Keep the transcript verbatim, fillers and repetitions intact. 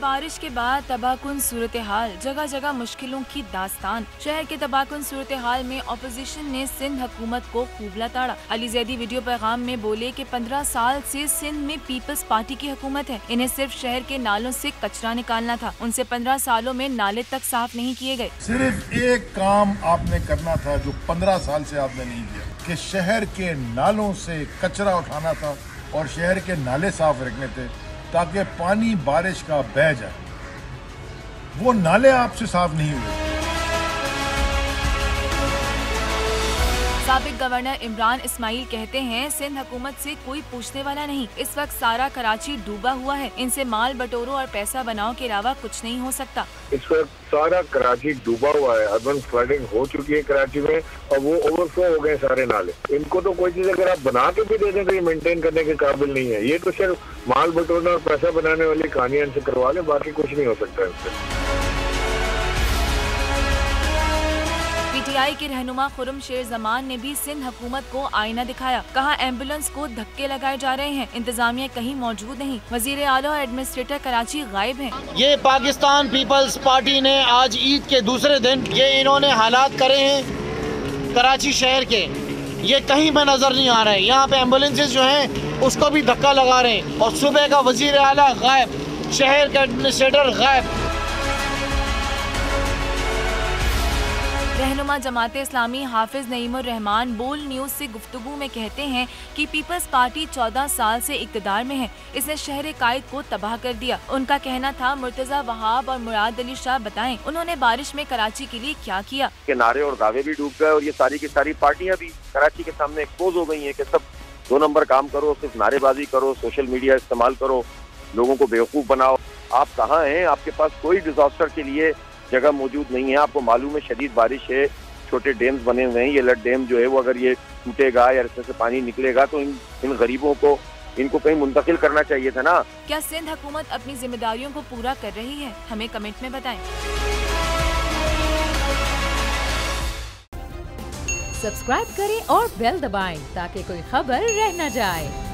बारिश के बाद तबाहकुन सूरत हाल, जगह जगह मुश्किलों की दास्तान। शहर के तबाहकुन सूरत हाल में अपोजिशन ने सिंध हुकूमत को खूब लताड़ा। अली जैदी वीडियो पैगाम में बोले कि पंद्रह साल से सिंध में पीपल्स पार्टी की हुकूमत है, इन्हें सिर्फ शहर के नालों से कचरा निकालना था। उनसे पंद्रह सालों में नाले तक साफ नहीं किए गए। सिर्फ एक काम आपने करना था जो पंद्रह साल से आपने नहीं किया, कि शहर के नालों से कचरा उठाना था और शहर के नाले साफ रखने थे ताकि पानी बारिश का बह जाए। वो नाले आपसे साफ नहीं हुए। साबिक गवर्नर इमरान इस्माइल कहते हैं सिंध हुकूमत से कोई पूछने वाला नहीं। इस वक्त सारा कराची डूबा हुआ है, इनसे माल बटोरो और पैसा बनाओ के अलावा कुछ नहीं हो सकता। इस वक्त सारा कराची डूबा हुआ है, अर्बन फ्लडिंग हो चुकी है कराची में और वो ओवरफ्लो हो गए सारे नाले। इनको तो कोई चीज अगर आप बना के भी दे दें तो ये मेंटेन करने के काबिल नहीं है। ये तो सिर्फ माल बटोरना और पैसा बनाने वाली कहानियां इनसे करवा लें, बाकी कुछ नहीं हो सकता इनसे। पीटीआई के रहनुमा खुर्रम शेर जमान ने भी सिंध हुकूमत को आईना दिखाया। कहा एम्बुलेंस को धक्के लगाए जा रहे हैं, इंतजामिया कहीं मौजूद नहीं, वजीर आला और एडमिनिस्ट्रेटर कराची गायब हैं। ये पाकिस्तान पीपल्स पार्टी ने आज ईद के दूसरे दिन ये इन्होंने हालात करे हैं कराची शहर के, ये कहीं में नजर नहीं आ रहे हैं। यहाँ पे एम्बुलेंसेज जो है उसको भी धक्का लगा रहे हैं और सुबह का वजीर आला गायब, शहर का एडमिनिस्ट्रेटर गायब। रहनुमा जमात-ए-इस्लामी हाफिज नईमुर रहमान बोल न्यूज़ से गुफ्तगू में कहते हैं कि पीपल्स पार्टी चौदह साल से इक़्तिदार में है, इसने शहर कायद को तबाह कर दिया। उनका कहना था मुर्तज़ा वहाब और मुराद अली शाह बताएं उन्होंने बारिश में कराची के लिए क्या किया। किनारे और दावे भी डूब गए और ये सारी की सारी पार्टियाँ भी कराची के सामने एक्सपोज हो गयी है की सब दो नंबर काम करो, सिर्फ नारेबाजी करो, सोशल मीडिया इस्तेमाल करो, लोगों को बेवकूफ़ बनाओ। आप कहाँ हैं? आपके पास कोई डिजास्टर के लिए जगह मौजूद नहीं है। आपको मालूम है शदीद बारिश है, छोटे डैम्स बने हुए हैं, ये लट डैम जो है वो अगर ये टूटेगा या इसमें से पानी निकलेगा तो इन इन गरीबों को इनको कहीं मुंतकिल करना चाहिए था ना। क्या सिंध हुकूमत अपनी जिम्मेदारियों को पूरा कर रही है? हमें कमेंट में बताएं। सब्सक्राइब करें और बेल दबाएं ताकि कोई खबर रह न जाए।